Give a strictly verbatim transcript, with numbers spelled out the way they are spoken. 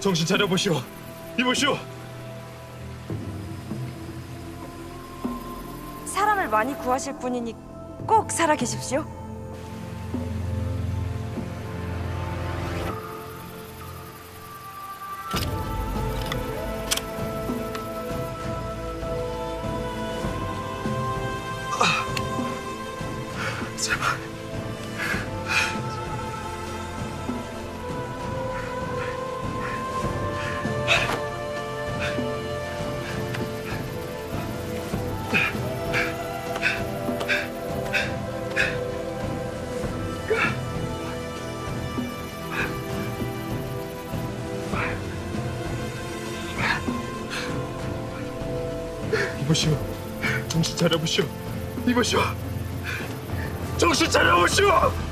정신 차려보시오. 이보시오. 사람을 많이 구하실 분이니 꼭 살아계십시오. 아, 제발. 이보시오, 정신 차려보시오. 이보시오, 정신 차려보시오.